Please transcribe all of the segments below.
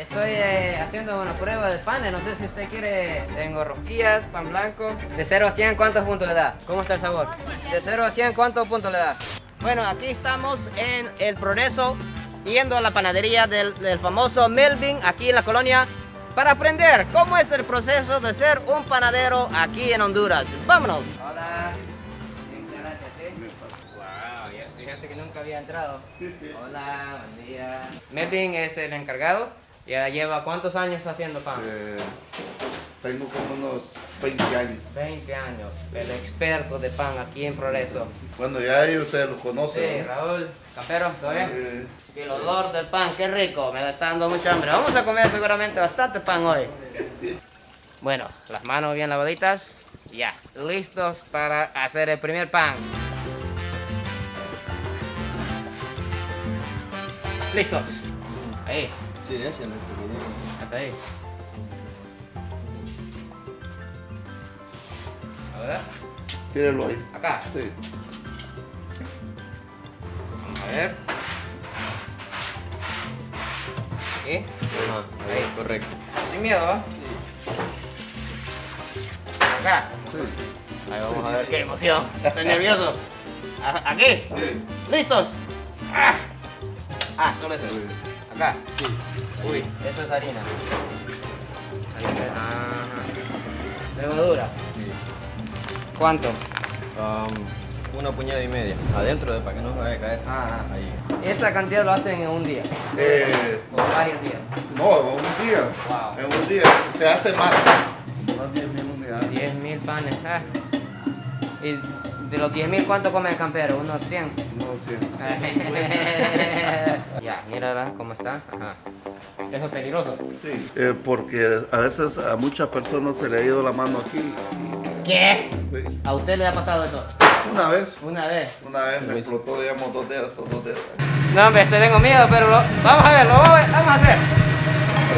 Estoy haciendo una prueba de panes, no sé si usted quiere. Tengo rosquillas, pan blanco. De 0 a 100, ¿cuántos puntos le da? ¿Cómo está el sabor? De 0 a 100, ¿cuántos puntos le da? Bueno, aquí estamos en el Progreso, yendo a la panadería del famoso Melvin, aquí en la colonia, para aprender cómo es el proceso de ser un panadero aquí en Honduras. ¡Vámonos! Hola, muchas gracias, ¿sí? Wow, fíjate que nunca había entrado. Hola, buen día. Melvin es el encargado. ¿Ya lleva cuántos años haciendo pan? Tengo como unos 20 años. 20 años, el experto de pan aquí en Progreso. Bueno, ya ahí ustedes lo conocen. Sí, ¿no? Raúl, Campero, ¿todo bien? Y el olor del pan, qué rico, me está dando mucha hambre. Vamos a comer seguramente bastante pan hoy. Bueno, las manos bien lavaditas, ya, listos para hacer el primer pan. Listos. Ahí. Sí, échale. Hasta ahí. Ahora. Tíralo ahí. Acá. Sí. Vamos a ver. ¿Aquí? No, ahí. Correcto. Sin miedo, ¿eh? Sí. Acá. Sí. Ahí vamos a ver. Qué emoción. Estoy nervioso. ¿Aquí? Sí. ¿Listos? Ah, solo eso. Acá. Sí. Uy, eso es harina. Levadura. Sí. ¿Cuánto? Una puñada y media. Adentro, para que no se vaya a caer. Ahí. ¿Esa cantidad lo hacen en un día? ¿O varios días? No, en un día. Wow. En un día. Se hace más. Son 10.000 unidades. 10.000 panes. ¿Y de los 10.000 cuánto come el Campero? ¿Unos 100? Unos 100. Ya, mírala cómo está. Ajá. ¿Eso es peligroso? Sí. Porque a veces a muchas personas se le ha ido la mano aquí. ¿Qué? Sí. ¿A usted le ha pasado eso? Una vez. ¿Una vez? Una vez me explotó, digamos, dos dedos. No, hombre, este tengo miedo, pero vamos a ver, vamos a hacer.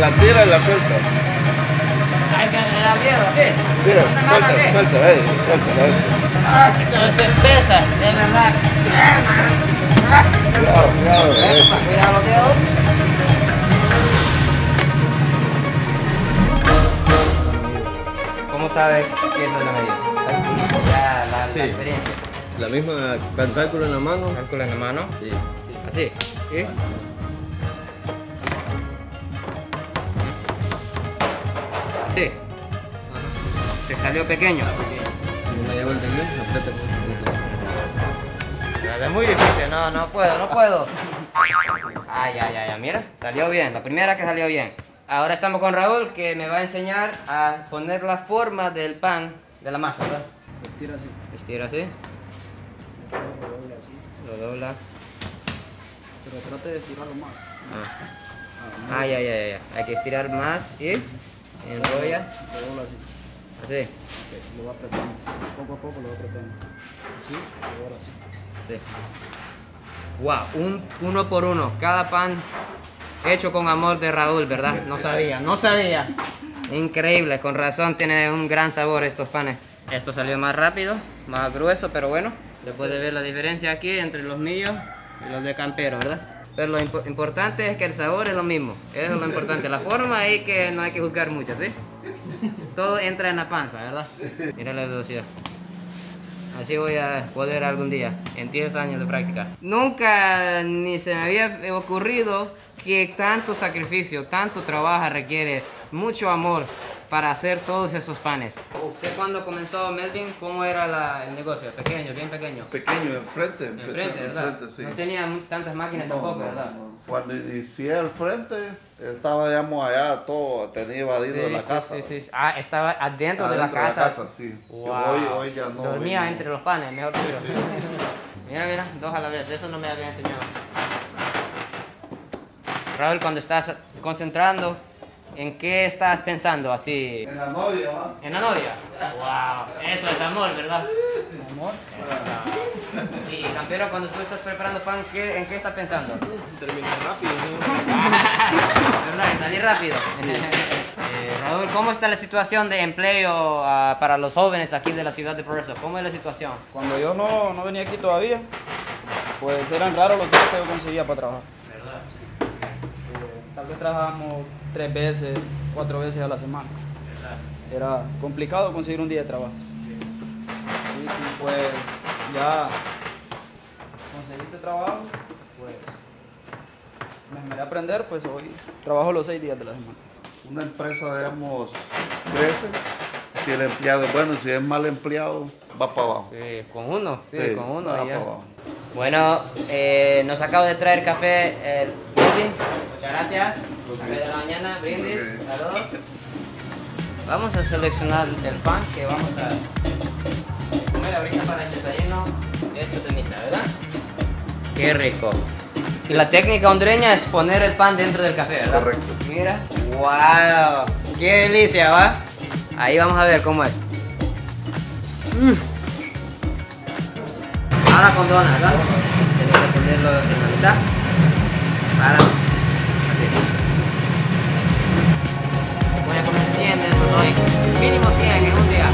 La tira y la suelta. Hay que me da miedo, ¿sí? Sí, suelta, esto pesa, de verdad. Cuidado, cuidado. Cuidado los dedos. ¿Cómo sabes que eso es la medida? Ya la experiencia. La misma, cálculo en la mano. Cálculo en la mano. Sí. Así. ¿Sí? Así. Se salió pequeño. No llevo el teclado, Es muy difícil, no puedo. Ay, mira, salió bien, la primera que salió bien. Ahora estamos con Raúl, que me va a enseñar a poner la forma del pan de la masa, ¿verdad? Estira así. Estira así. Lo dobla así. Lo dobla. Pero trate de estirarlo más. Ya. Hay que estirar más y enrolla. Lo dobla así. ¿Así? Okay, lo va apretando. Poco a poco lo va apretando. Así, y ahora así. Sí. Wow, uno por uno. Cada pan hecho con amor de Raúl, ¿verdad? No sabía. Increíble, con razón tiene un gran sabor estos panes. Esto salió más rápido, más grueso, pero bueno. Se puede ver la diferencia aquí entre los míos y los de Campero, ¿verdad? Pero lo importante es que el sabor es lo mismo. Eso es lo importante. La forma es que no hay que juzgar mucho, ¿sí? Todo entra en la panza, ¿verdad? Mira la velocidad. Así voy a poder algún día, en 10 años de práctica. Nunca ni se me había ocurrido que tanto sacrificio, tanto trabajo requiere, mucho amor para hacer todos esos panes. ¿Usted cuando comenzó, Melvin, cómo era el negocio? Pequeño, bien pequeño. Pequeño, enfrente. Enfrente, ¿verdad? Enfrente, sí. No tenía tantas máquinas tampoco, ¿verdad? No. Cuando inicié al frente, estaba, digamos, allá todo, tenía evadido de la casa. Sí. Estaba adentro de la casa. Adentro de la casa, sí. Wow. Hoy ya no. Dormía vino entre los panes, mejor dicho. Mira, dos a la vez, eso no me había enseñado. Raúl, cuando estás concentrando, ¿en qué estás pensando así? En la novia, ¿va? ¿En la novia? Wow, eso es amor, ¿verdad? Amor. Eso. Y Campero, cuando tú estás preparando pan, ¿en qué estás pensando? Terminar rápido, ¿no? ¿Verdad? En salir rápido. Raúl, ¿cómo está la situación de empleo para los jóvenes aquí de la ciudad de Progreso? ¿Cómo es la situación? Cuando yo no venía aquí todavía, pues eran raros los días que yo conseguía para trabajar. Tal vez trabajábamos 3 veces, 4 veces a la semana. Era complicado conseguir un día de trabajo. Y pues ya conseguiste trabajo, pues me esmeré a aprender, pues hoy trabajo los 6 días de la semana. Una empresa, digamos, crece si el empleado es bueno, si es mal empleado, va para abajo. Sí, con uno, sí, con uno. Va ya. Para abajo. Bueno, nos acabo de traer café, Melvin. Muchas gracias. Café de la mañana, brindis, saludos. Vamos a seleccionar el pan que vamos a comer ahorita para el desayuno de esta semita, ¿verdad? Qué rico. Y la técnica hondureña es poner el pan dentro del café, ¿verdad? Correcto. Mira, wow, qué delicia, ¿va? Ahí vamos a ver cómo es. Ahora con donas, ¿verdad? Tenemos que ponerlo en la mitad. Para. Así. Voy a comer 100 dentro de hoy. Mínimo 100 en un día.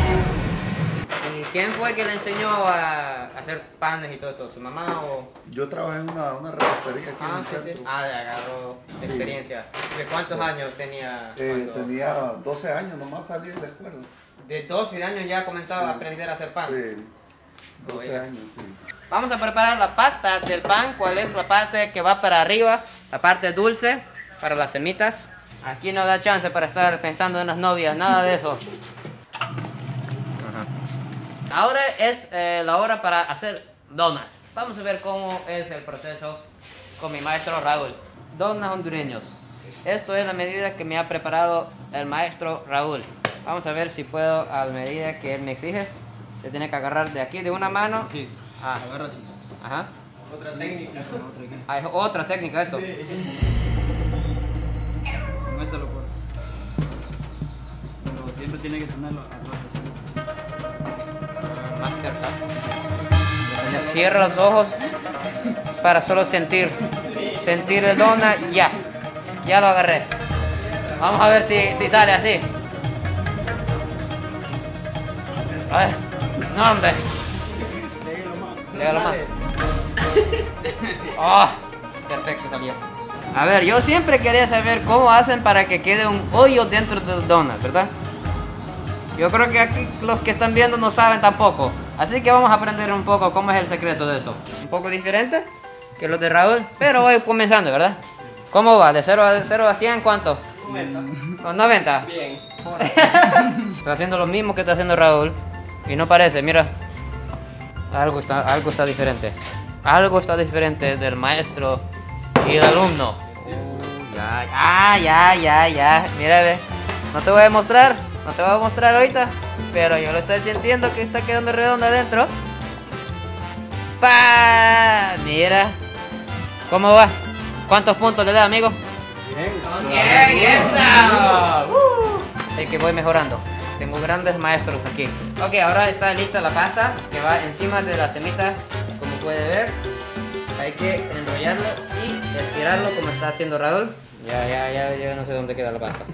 ¿Quién fue que le enseñó a hacer panes y todo eso? ¿Su mamá o...? Yo trabajé en una repostería aquí en el centro. Sí. Ah, agarró experiencia. Sí. ¿De cuántos años tenía? Tenía 12 años, nomás salí de la escuela. De 12 años ya comenzaba a aprender a hacer pan. Sí. 12 años, sí. Vamos a preparar la pasta del pan. ¿Cuál es la parte que va para arriba? La parte dulce para las semitas. Aquí no da chance para estar pensando en las novias, nada de eso. Ajá. Ahora es la hora para hacer donas. Vamos a ver cómo es el proceso con mi maestro Raúl. Donas hondureños. Esto es la medida que me ha preparado el maestro Raúl. Vamos a ver si puedo a la medida que él me exige. Se tiene que agarrar de aquí, de una mano. Sí, agarra así. Ajá. Otra técnica. Ah, es otra técnica esto. Con esta lo corto. Pero siempre tiene que tenerlo a más cerca. Se cierra los ojos para solo sentir. Sentir el dona, ya. Ya lo agarré. Vamos a ver si sale así. Ay. No, hombre. Légalo más. Oh, perfecto, también. A ver, yo siempre quería saber cómo hacen para que quede un hoyo dentro de los donuts, ¿verdad? Yo creo que aquí los que están viendo no saben tampoco. Así que vamos a aprender un poco cómo es el secreto de eso. Un poco diferente que los de Raúl, pero voy comenzando, ¿verdad? ¿Cómo va? ¿De 0 a 100 cuánto? 90. 90. Bien. Está haciendo lo mismo que está haciendo Raúl. Y no parece, mira. Algo está diferente. Algo está diferente del maestro y el alumno. Ya. Mira, ve. No te voy a mostrar, ahorita. Pero yo lo estoy sintiendo que está quedando redonda adentro. ¡Pah! Mira. ¿Cómo va? ¿Cuántos puntos le da, amigo? Bien. Es que voy mejorando. Tengo grandes maestros aquí. Ok, ahora está lista la pasta que va encima de la semita, como puede ver. Hay que enrollarlo y estirarlo como está haciendo Raúl. Ya no sé dónde queda la pasta.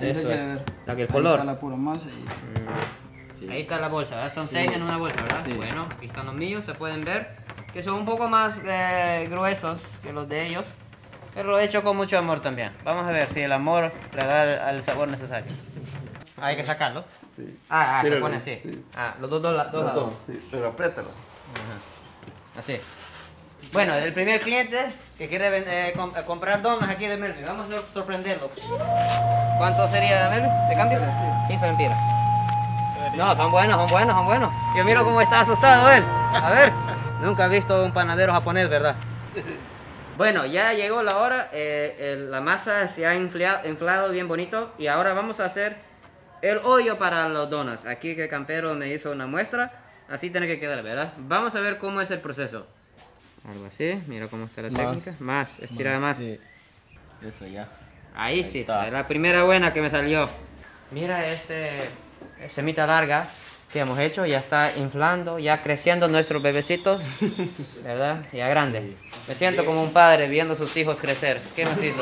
Esto es. El color. Ahí está la pura masa y... Ahí está la bolsa, ¿verdad? Son 6 en una bolsa, ¿verdad? Sí. Bueno, aquí están los míos, se pueden ver que son un poco más gruesos que los de ellos. Pero lo he hecho con mucho amor también. Vamos a ver si el amor le da el sabor necesario. Hay que sacarlo. Sí. Se pone así. Sí. Los dos lados. Sí. Pero apriétalo. Así. Bueno, el primer cliente que quiere comprar donas aquí de Melvin. Vamos a sorprenderlos. ¿Cuánto sería de Melvin? ¿De cambio? 15 lempiras. No, son buenos. Yo miro cómo está asustado él. A ver. Nunca he visto un panadero japonés, ¿verdad? Bueno, ya llegó la hora. La masa se ha inflado bien bonito. Y ahora vamos a hacer el hoyo para los donas. Aquí que Campero me hizo una muestra. Así tiene que quedar, ¿verdad? Vamos a ver cómo es el proceso. Algo así, mira cómo está la técnica. Más, estirada más. Sí. Eso ya. Ahí sí, está. La primera buena que me salió. Mira semita larga que hemos hecho. Ya está inflando, ya creciendo nuestros bebecitos. ¿Verdad? Ya grande. Me siento como un padre viendo a sus hijos crecer. ¿Qué nos hizo?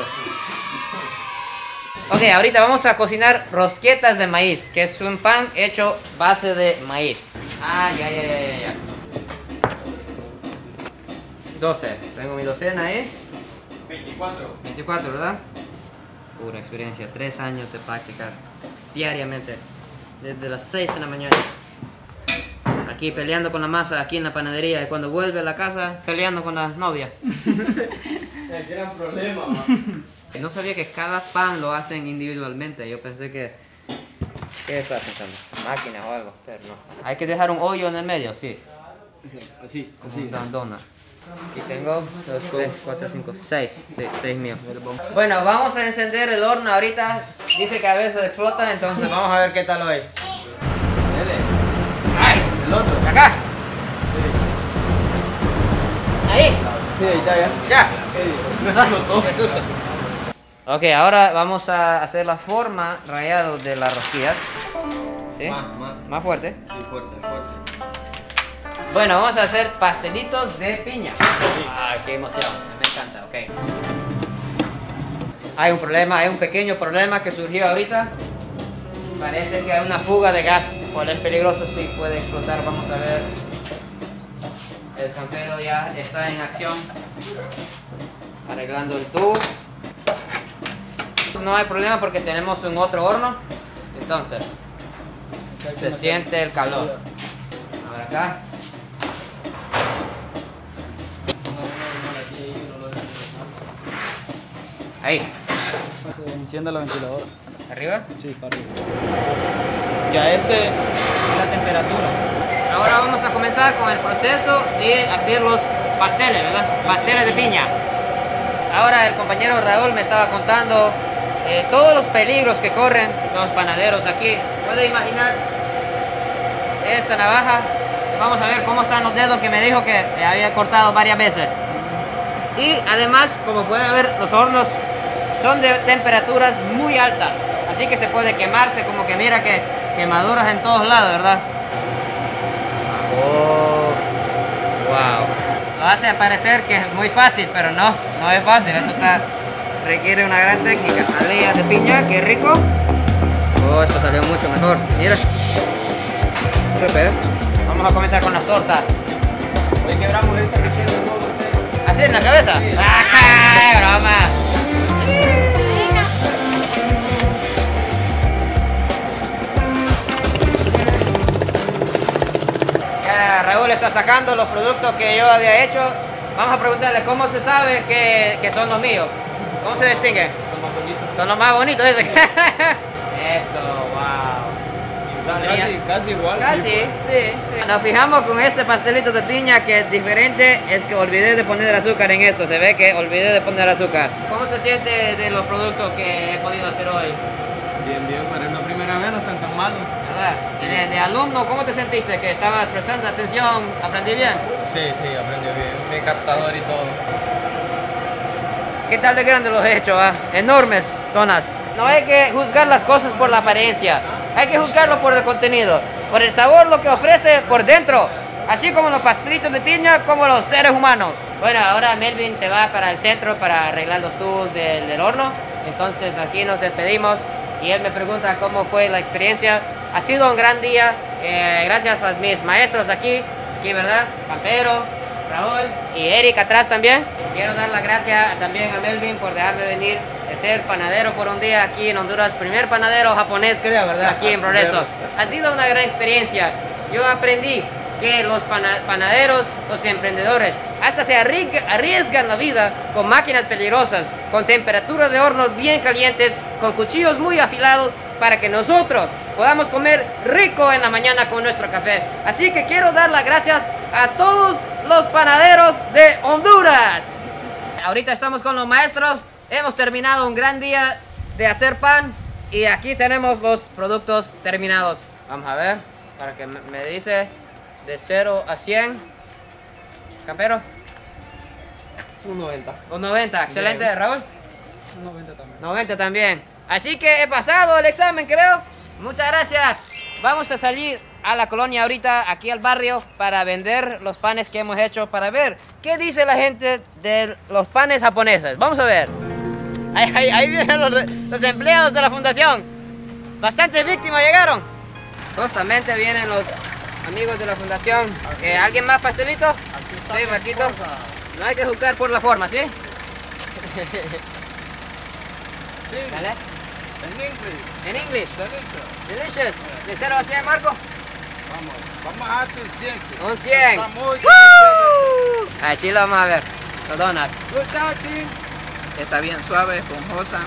Ok, ahorita vamos a cocinar rosquetas de maíz, que es un pan hecho base de maíz. Ya. 12, tengo mi docena ahí. 24. ¿Verdad? pura experiencia, 3 años de practicar diariamente, desde las 6 de la mañana. Aquí peleando con la masa, aquí en la panadería, y cuando vuelve a la casa, peleando con las novias. El gran problema, mamá. No sabía que cada pan lo hacen individualmente, yo pensé que... ¿Qué estás pensando? Máquinas o algo, pero no. Hay que dejar un hoyo en el medio, sí. Así, así. Un dandona. Aquí tengo 2, 3, 4, 5, 6. Sí, 6 míos. Bueno, vamos a encender el horno ahorita. Dice que a veces explota, entonces vamos a ver qué tal hoy. El otro. Acá. Sí. Ahí. Sí, ahí está ya. Ya. No, qué susto. Ok, ahora vamos a hacer la forma rayado de las rosquillas. ¿Sí? Más fuerte. Sí, fuerte. Bueno, vamos a hacer pastelitos de piña. Sí. Ah, qué emoción. Me encanta, ok. Hay un problema, hay un pequeño problema que surgió ahorita. Parece que hay una fuga de gas. Bueno, es peligroso, sí, puede explotar. Vamos a ver. El Jampiero ya está en acción. Arreglando el tubo. No hay problema porque tenemos un otro horno. Entonces, se siente el calor. Ahora acá. Ahí. Encienda la ventiladora. ¿Arriba? Sí, para arriba. Ya este es la temperatura. Ahora vamos a comenzar con el proceso de hacer los pasteles, ¿verdad? Pasteles de piña. Ahora el compañero Raúl me estaba contando todos los peligros que corren los panaderos aquí. ¿Puede imaginar esta navaja? Vamos a ver cómo están los dedos, que me dijo que me había cortado varias veces. Y además, como pueden ver, los hornos son de temperaturas muy altas, así que se puede quemarse, como que mira que quemaduras en todos lados, ¿verdad? Oh, wow. Lo hace parecer que es muy fácil, pero no, no es fácil. Esto requiere una gran técnica. Alea de piña, qué rico. Oh, esto salió mucho mejor. Mira. Súper. Vamos a comenzar con las tortas. Hoy quebramos esta que lleva un poco. ¿Así en la cabeza? Sí. ¡Ah, broma! Raúl está sacando los productos que yo había hecho. Vamos a preguntarle cómo se sabe que son los míos. ¿Cómo se distinguen? Son los más bonitos. Son los más bonitos, dice. Eso, wow. Casi igual. Casi, sí. Nos fijamos con este pastelito de piña que es diferente, es que olvidé de poner azúcar en esto. Se ve que olvidé de poner azúcar. ¿Cómo se siente de los productos que he podido hacer hoy? Bien, bien, pero es la primera vez, no están tan malos. De alumno, ¿cómo te sentiste? ¿Que estabas prestando atención? ¿Aprendí bien? Sí, aprendí bien. Mi captador y todo. ¿Qué tal de grandes los he hecho? Enormes donas. No hay que juzgar las cosas por la apariencia. Hay que juzgarlo por el contenido, por el sabor, lo que ofrece por dentro. Así como los pastelitos de piña, como los seres humanos. Bueno, ahora Melvin se va para el centro para arreglar los tubos del horno. Entonces aquí nos despedimos. Y él me pregunta cómo fue la experiencia. Ha sido un gran día, gracias a mis maestros aquí, ¿verdad? Jampiero, Raúl y Eric atrás también. Quiero dar las gracias también a Melvin por dejarme venir de ser panadero por un día aquí en Honduras. Primer panadero japonés, creo, ¿verdad? Aquí en Progreso. Ha sido una gran experiencia. Yo aprendí que los panaderos, los emprendedores, hasta se arriesgan la vida con máquinas peligrosas, con temperaturas de hornos bien calientes, con cuchillos muy afilados, para que nosotros podamos comer rico en la mañana con nuestro café. Así que quiero dar las gracias a todos los panaderos de Honduras. Ahorita estamos con los maestros, hemos terminado un gran día de hacer pan y aquí tenemos los productos terminados. Vamos a ver, para que me dice de 0 a 100. Jampiero. 1.90. 1.90, excelente. Bien. Raúl. 90 también. 90 también. Así que he pasado el examen, creo. Muchas gracias. Vamos a salir a la colonia ahorita, aquí al barrio, para vender los panes que hemos hecho, para ver qué dice la gente de los panes japoneses. Vamos a ver. Ahí vienen los empleados de la fundación. Bastantes víctimas llegaron. Justamente vienen los amigos de la fundación. Okay. ¿Alguien más pastelito? Sí, Marquito. No hay que juzgar por la forma, ¿sí? ¿Vale? En inglés. Delicious. ¿De 0 a 100, Marco? Vamos a darte un 100. Un 100. Aquí lo vamos a ver. Los donas. Está bien suave, esponjosa,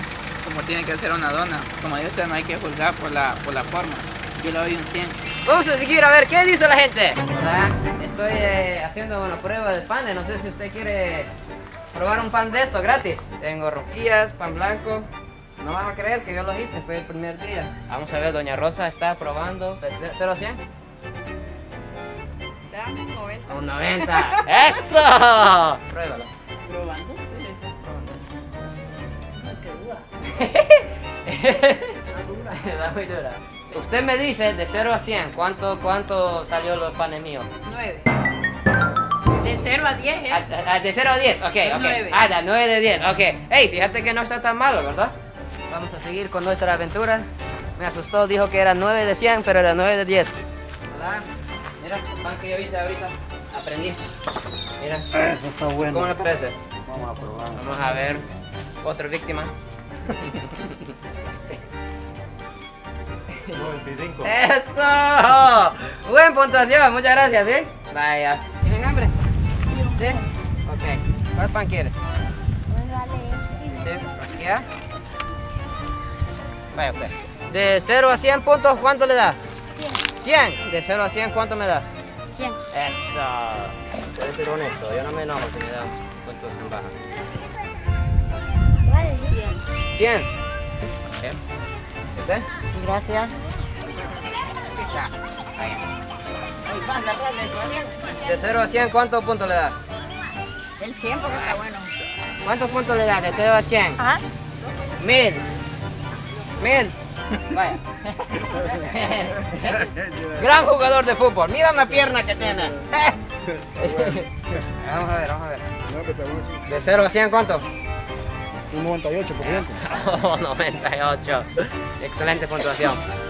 como tiene que ser una dona. Como dice usted, no hay que juzgar por la forma. Yo le doy un 100. Vamos a seguir a ver qué dice la gente. Hola, estoy haciendo una prueba de panes. No sé si usted quiere probar un pan de esto gratis. Tengo rosquillas, pan blanco. No vas a creer que yo los hice, fue el primer día. Vamos a ver, doña Rosa está probando. ¿De 0 a 100? Dame un 90. ¡Un 90! ¡Eso! Pruébalo. ¿Probando? Sí, está probando. ¡Qué dura! Está muy dura. Usted me dice de 0 a 100, ¿cuánto salió los panes míos? 9. De 0 a 10, ¿eh? De 0 a 10, ok, ok. 9. Ah, de 9 de 10, ok. Hey, fíjate que no está tan malo, ¿verdad? Vamos a seguir con nuestra aventura. Me asustó, dijo que era 9 de 100, pero era 9 de 10. Hola, mira el pan que yo hice ahorita. Aprendí. Mira. Eso está bueno. ¿Cómo le parece? Vamos a probarlo. Vamos a ver. Otra víctima. 95. ¡Eso! Buen puntuación, muchas gracias, ¿sí? Vaya. ¿Tienen hambre? ¿Sí? Ok. ¿Cuál pan quieres? Vale. ¿Sí? ¿Qué? Vaya, pues. De 0 a 100 puntos, ¿cuánto le da? 100. 100. De 0 a 100, ¿cuánto me da? 100. Eso. Voy a ser honesto, yo no me enojo si me dan puntos en baja. Vale, 100. 100. ¿Qué? ¿Usted? Gracias. De 0 a 100, ¿cuántos puntos le das? El 100 porque está bueno. ¿Cuántos puntos le das de 0 a 100? Ajá. 1000. 1000. Vaya. Gran jugador de fútbol. Mira la pierna que tiene. Vamos a ver, vamos a ver. De 0 a 100, ¿cuánto? 98%. Eso, 98. Excelente puntuación.